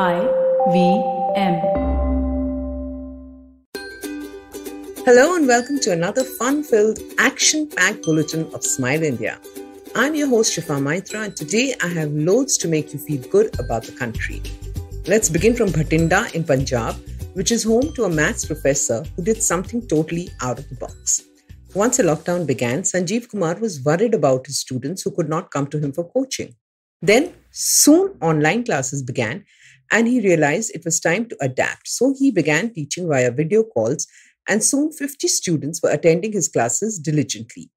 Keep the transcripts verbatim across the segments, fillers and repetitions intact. I V M. Hello and welcome to another fun-filled, action-packed bulletin of Smile India. I'm your host Shifa Maitra, and today I have loads to make you feel good about the country. Let's begin from Bhatinda in Punjab, which is home to a maths professor who did something totally out of the box. Once the lockdown began, Sanjeev Kumar was worried about his students who could not come to him for coaching. Then, soon online classes began and he realized it was time to adapt. So he began teaching via video calls and soon fifty students were attending his classes diligently.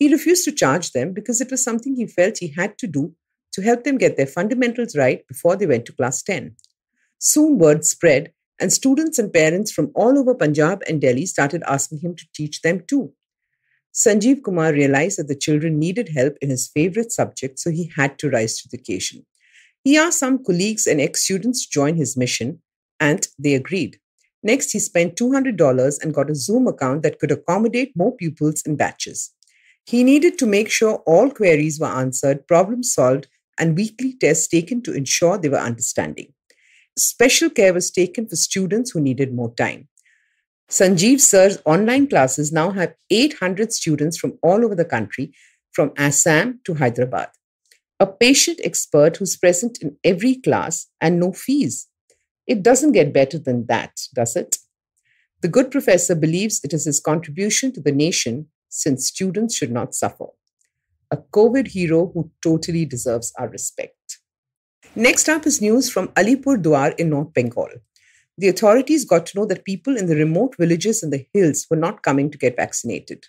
He refused to charge them because it was something he felt he had to do to help them get their fundamentals right before they went to class ten. Soon word spread and students and parents from all over Punjab and Delhi started asking him to teach them too. Sanjeev Kumar realized that the children needed help in his favorite subject, so he had to rise to the occasion. He asked some colleagues and ex-students to join his mission, and they agreed. Next, he spent two hundred dollars and got a Zoom account that could accommodate more pupils in batches. He needed to make sure all queries were answered, problems solved, and weekly tests taken to ensure they were understanding. Special care was taken for students who needed more time. Sanjeev Sir's online classes now have eight hundred students from all over the country, from Assam to Hyderabad. A patient expert who's present in every class and no fees. It doesn't get better than that, does it? The good professor believes it is his contribution to the nation, since students should not suffer. A COVID hero who totally deserves our respect. Next up is news from Alipur Duar in North Bengal. The authorities got to know that people in the remote villages in the hills were not coming to get vaccinated.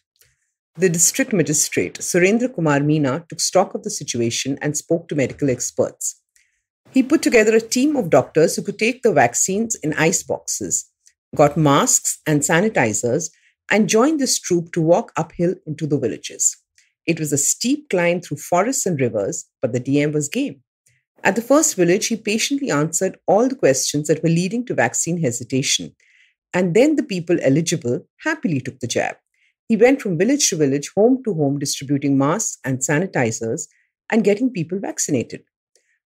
The district magistrate, Surendra Kumar Meena, took stock of the situation and spoke to medical experts. He put together a team of doctors who could take the vaccines in ice boxes, got masks and sanitizers, and joined this troop to walk uphill into the villages. It was a steep climb through forests and rivers, but the D M was game. At the first village, he patiently answered all the questions that were leading to vaccine hesitation. And then the people eligible happily took the jab. He went from village to village, home to home, distributing masks and sanitizers and getting people vaccinated.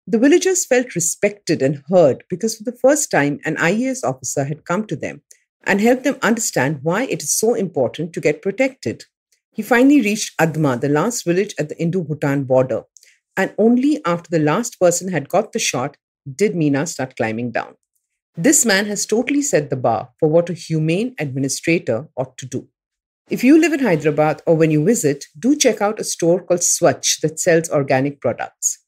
The villagers felt respected and heard because for the first time, an I A S officer had come to them and helped them understand why it is so important to get protected. He finally reached Adma, the last village at the Indo-Bhutan border. And only after the last person had got the shot did Meena start climbing down. This man has totally set the bar for what a humane administrator ought to do. If you live in Hyderabad or when you visit, do check out a store called Swatch that sells organic products.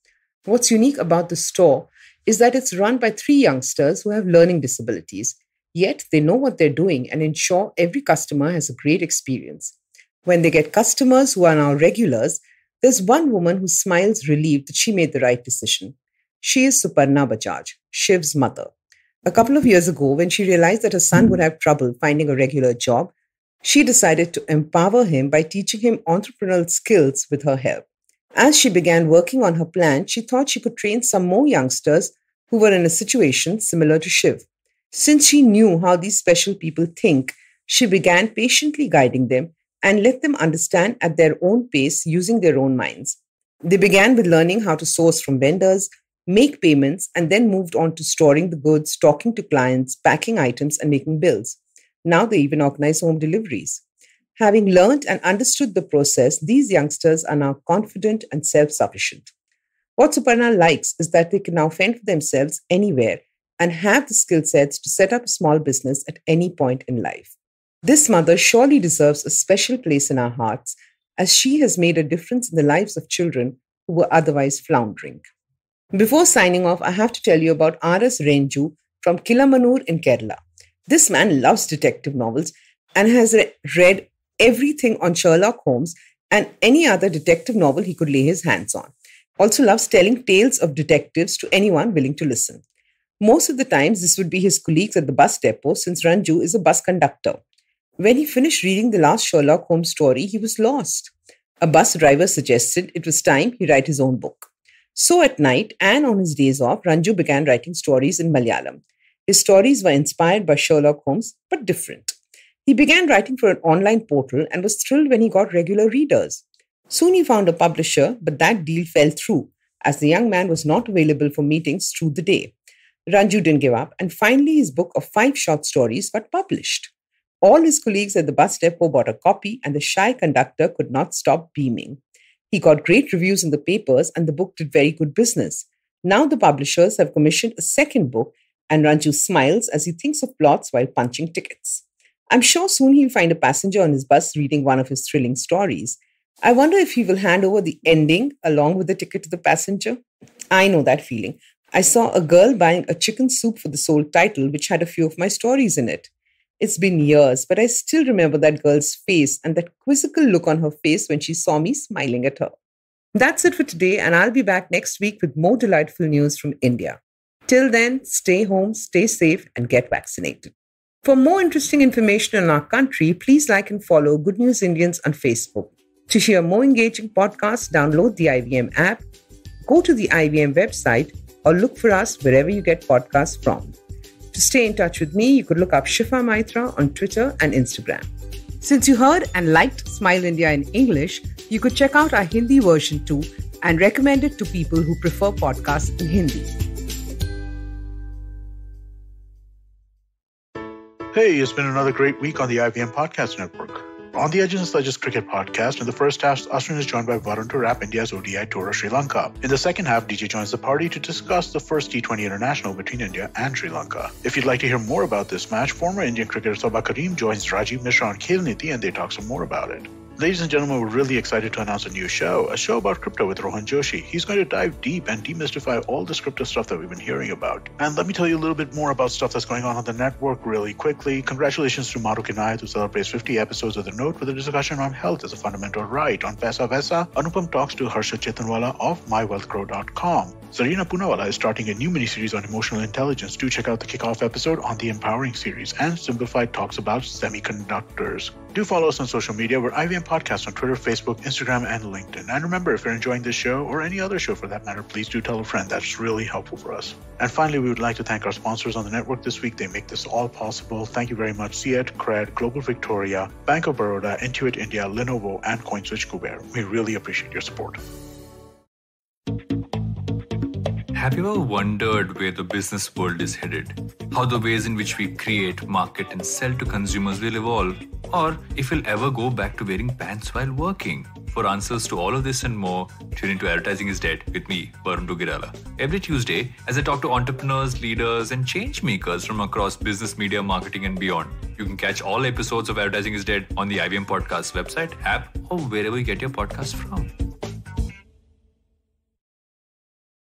What's unique about the store is that it's run by three youngsters who have learning disabilities, yet they know what they're doing and ensure every customer has a great experience. When they get customers who are now regulars, there's one woman who smiles relieved that she made the right decision. She is Suparna Bajaj, Shiv's mother. A couple of years ago, when she realized that her son would have trouble finding a regular job, she decided to empower him by teaching him entrepreneurial skills with her help. As she began working on her plan, she thought she could train some more youngsters who were in a situation similar to Shiv. Since she knew how these special people think, she began patiently guiding them and let them understand at their own pace using their own minds. They began with learning how to source from vendors, make payments, and then moved on to storing the goods, talking to clients, packing items, and making bills. Now they even organize home deliveries. Having learned and understood the process, these youngsters are now confident and self-sufficient. What Suparna likes is that they can now fend for themselves anywhere and have the skill sets to set up a small business at any point in life. This mother surely deserves a special place in our hearts as she has made a difference in the lives of children who were otherwise floundering. Before signing off, I have to tell you about R S Renju from Kilamanur in Kerala. This man loves detective novels and has re- read everything on Sherlock Holmes and any other detective novel he could lay his hands on. Also loves telling tales of detectives to anyone willing to listen. Most of the times, this would be his colleagues at the bus depot since Renju is a bus conductor. When he finished reading the last Sherlock Holmes story, he was lost. A bus driver suggested it was time he write his own book. So at night and on his days off, Renju began writing stories in Malayalam. His stories were inspired by Sherlock Holmes, but different. He began writing for an online portal and was thrilled when he got regular readers. Soon he found a publisher, but that deal fell through as the young man was not available for meetings through the day. Ranju didn't give up, and finally his book of five short stories got published. All his colleagues at the bus depot bought a copy, and the shy conductor could not stop beaming. He got great reviews in the papers, and the book did very good business. Now the publishers have commissioned a second book, and Ranju smiles as he thinks of plots while punching tickets. I'm sure soon he'll find a passenger on his bus reading one of his thrilling stories. I wonder if he will hand over the ending along with the ticket to the passenger. I know that feeling. I saw a girl buying a chicken soup for the sole title, which had a few of my stories in it. It's been years, but I still remember that girl's face and that quizzical look on her face when she saw me smiling at her. That's it for today, and I'll be back next week with more delightful news from India. Till then, stay home, stay safe, and get vaccinated. For more interesting information on our country, please like and follow Good News Indians on Facebook. To hear more engaging podcasts, download the I V M app, go to the I V M website, or look for us wherever you get podcasts from. To stay in touch with me, you could look up Shifa Maitra on Twitter and Instagram. Since you heard and liked Smile India in English, you could check out our Hindi version too and recommend it to people who prefer podcasts in Hindi. Hey, it's been another great week on the I V M Podcast Network. On the Edges and Sledges cricket podcast, in the first half, Asrin is joined by Varun to wrap India's O D I tour of Sri Lanka. In the second half, D J joins the party to discuss the first T twenty international between India and Sri Lanka. If you'd like to hear more about this match, former Indian cricketer Saba Karim joins Rajiv Mishra on Khel Niti and they talk some more about it. Ladies and gentlemen, we're really excited to announce a new show, a show about crypto with Rohan Joshi. He's going to dive deep and demystify all this crypto stuff that we've been hearing about. And let me tell you a little bit more about stuff that's going on on the network really quickly. Congratulations to Madhu Kinayat, who celebrates fifty episodes of The Note with a discussion on health as a fundamental right. On Paisa Vaisa, Anupam talks to Harsha Chetanwala of My Wealth Grow dot com. Sarina Punawala is starting a new miniseries on emotional intelligence. Do check out the kickoff episode on the Empowering series, and Simplified talks about semiconductors. Do follow us on social media. We're I V M Podcasts on Twitter, Facebook, Instagram, and LinkedIn. And remember, if you're enjoying this show or any other show for that matter, please do tell a friend. That's really helpful for us. And finally, we would like to thank our sponsors on the network this week. They make this all possible. Thank you very much. Cred, Cred, Global Victoria, Bank of Baroda, Intuit India, Lenovo, and CoinSwitch Kuber. We really appreciate your support. Have you ever wondered where the business world is headed? How the ways in which we create, market, and sell to consumers will evolve? Or if we'll ever go back to wearing pants while working? For answers to all of this and more, tune into Advertising is Dead with me, Varun Duggirala. Every Tuesday, as I talk to entrepreneurs, leaders, and change makers from across business, media, marketing, and beyond. You can catch all episodes of Advertising is Dead on the I V M Podcasts website, app, or wherever you get your podcasts from.